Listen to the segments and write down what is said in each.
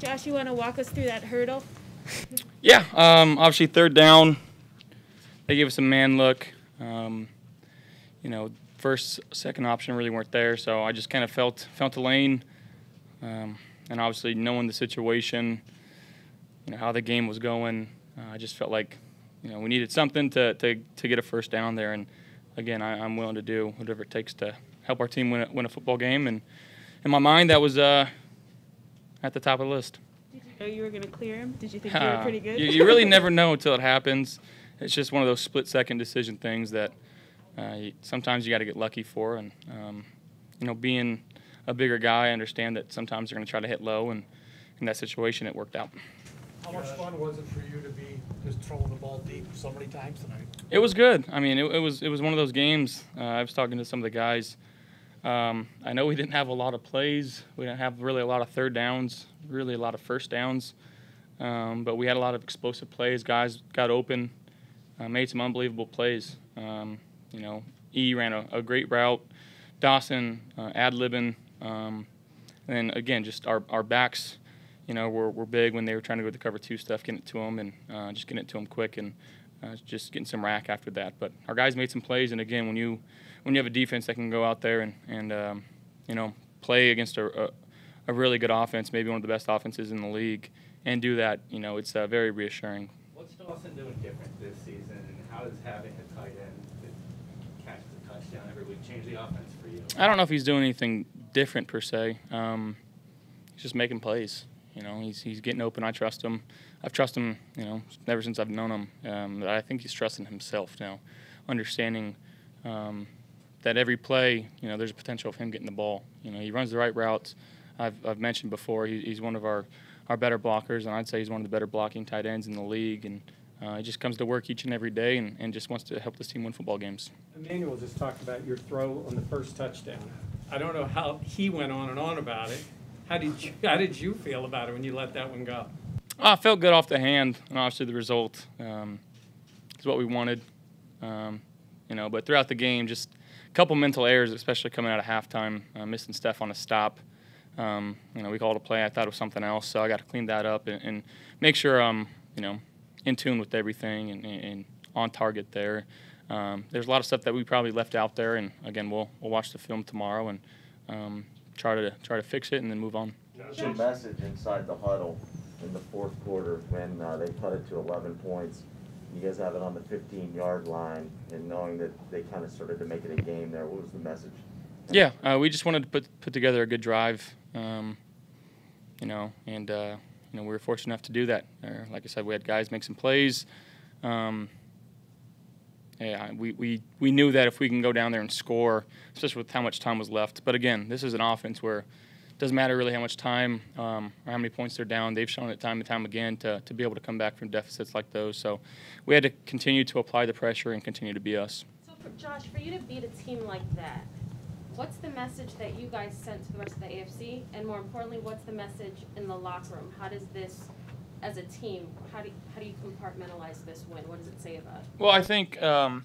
Josh, you want to walk us through that hurdle? Yeah, obviously third down, they gave us a man look. You know, first, second option really weren't there, so I just kind of felt the lane, and obviously knowing the situation, you know, how the game was going, I just felt like, you know, we needed something to get a first down there, and again, I'm willing to do whatever it takes to help our team win a football game, and in my mind, that was at the top of the list. Did you know you were going to clear him? Did you think you were pretty good? You really never know until it happens. It's just one of those split-second decision things that sometimes you got to get lucky for. And, you know, being a bigger guy, I understand that sometimes you're going to try to hit low, and in that situation it worked out. How much fun was it for you to be just throwing the ball deep so many times tonight? It was good. I mean, it was one of those games. I was talking to some of the guys. I know we didn't have a lot of plays. We didn't have really a lot of third downs, really a lot of first downs. But we had a lot of explosive plays. Guys got open, made some unbelievable plays. You know, E ran a great route. Dawson ad-libbing. And, again, just our backs, you know, were big when they were trying to go with the cover two stuff, getting it to them and just getting it to them quick and just getting some rack after that. But our guys made some plays, and, again, when you have a defense that can go out there and you know, play against a really good offense, maybe one of the best offenses in the league, and do that, you know, it's very reassuring. What's Dawson doing different this season, and how does having a tight end that catches a touchdown every week change the offense for you? I don't know if he's doing anything different per se. He's just making plays. You know, he's getting open. I trust him. I've trusted him, you know, ever since I've known him. But I think he's trusting himself now, understanding that every play, you know, there's a potential of him getting the ball. You know, he runs the right routes. I've mentioned before, he's one of our better blockers, and I'd say he's one of the better blocking tight ends in the league. And he just comes to work each and every day and just wants to help this team win football games. Emmanuel just talked about your throw on the first touchdown. I don't know how he went on and on about it. How did you feel about it when you let that one go? I felt good off the hand, and obviously the result is what we wanted. You know, but throughout the game, just a couple mental errors, especially coming out of halftime, missing Stefon on a stop. You know, we called a play. I thought it was something else, so I got to clean that up and make sure I'm, you know, in tune with everything and on target there. There's a lot of stuff that we probably left out there, and again, we'll watch the film tomorrow and try to fix it and then move on. There's a message inside the huddle in the fourth quarter when they putted to 11 points. You guys have it on the 15-yard line, and knowing that they kind of started to make it a game there, what was the message? Yeah, we just wanted to put together a good drive, you know, and you know, we were fortunate enough to do that. Like I said, we had guys make some plays. Yeah, we knew that if we can go down there and score, especially with how much time was left. But again, this is an offense where it doesn't matter really how much time or how many points they're down. They've shown it time and time again to be able to come back from deficits like those. So we had to continue to apply the pressure and continue to be us. So, Josh, for you to beat a team like that, what's the message that you guys sent to the rest of the AFC? And more importantly, what's the message in the locker room? How does this, as a team, how do you compartmentalize this win? What does it say about it? Well, I think, you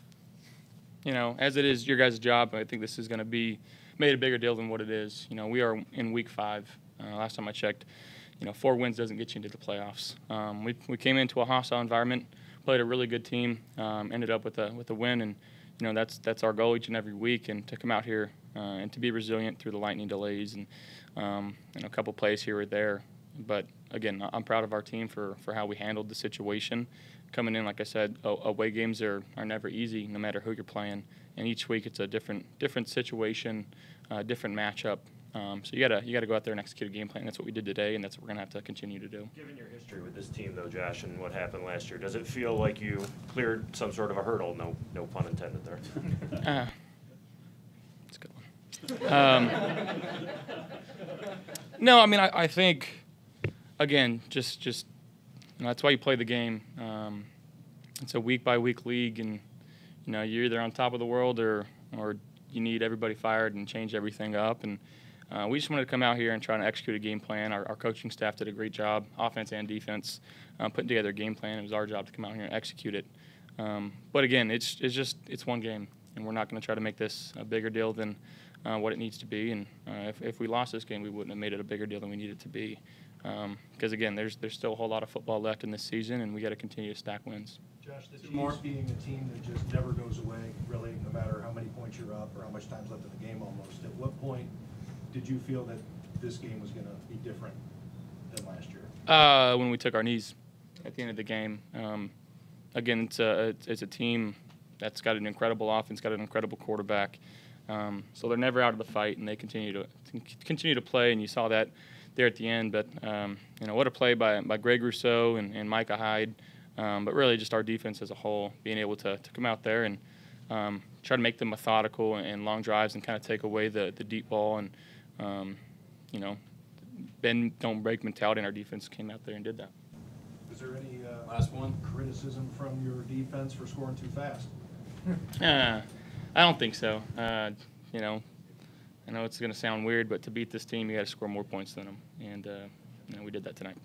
know, as it is your guys' job, I think this is going to be made a bigger deal than what it is. You know, we are in week 5. Last time I checked, you know, 4 wins doesn't get you into the playoffs. We came into a hostile environment, played a really good team, ended up with a win, and you know that's our goal each and every week. And to come out here and to be resilient through the lightning delays and you know, a couple plays here or there. But again, I'm proud of our team for how we handled the situation. Coming in, like I said, away games are never easy, no matter who you're playing. And each week it's a different situation, different matchup. So you gotta go out there and execute a game plan. That's what we did today, and that's what we're gonna have to continue to do. Given your history with this team, though, Josh, and what happened last year, does it feel like you cleared some sort of a hurdle? No pun intended there. That's a good one. No, I mean I think, again, just you know, that's why you play the game. It's a week by week league, and you know, you're either on top of the world or you need everybody fired and change everything up. And we just wanted to come out here and try to execute a game plan. Our coaching staff did a great job, offense and defense, putting together a game plan. It was our job to come out here and execute it. But again, it's just one game, and we're not going to try to make this a bigger deal than what it needs to be. And if we lost this game, we wouldn't have made it a bigger deal than we needed it to be. because again, there's still a whole lot of football left in this season, and we got to continue to stack wins. Josh, the Chiefs being a team that just never goes away, really, no matter how many points you're up or how much time's left in the game almost, at what point did you feel that this game was going to be different than last year? When we took our knees at the end of the game. Again, it's a team that's got an incredible offense, got an incredible quarterback. So they're never out of the fight, and they continue to play, and you saw that there at the end. But you know, what a play by Greg Rousseau and Micah Hyde, but really just our defense as a whole, being able to come out there and try to make them methodical and long drives and kind of take away the deep ball and you know, bend don't break mentality, and our defense came out there and did that. Is there any last one criticism from your defense for scoring too fast? I don't think so. You know, I know it's going to sound weird, but to beat this team, you got to score more points than them, and you know, we did that tonight.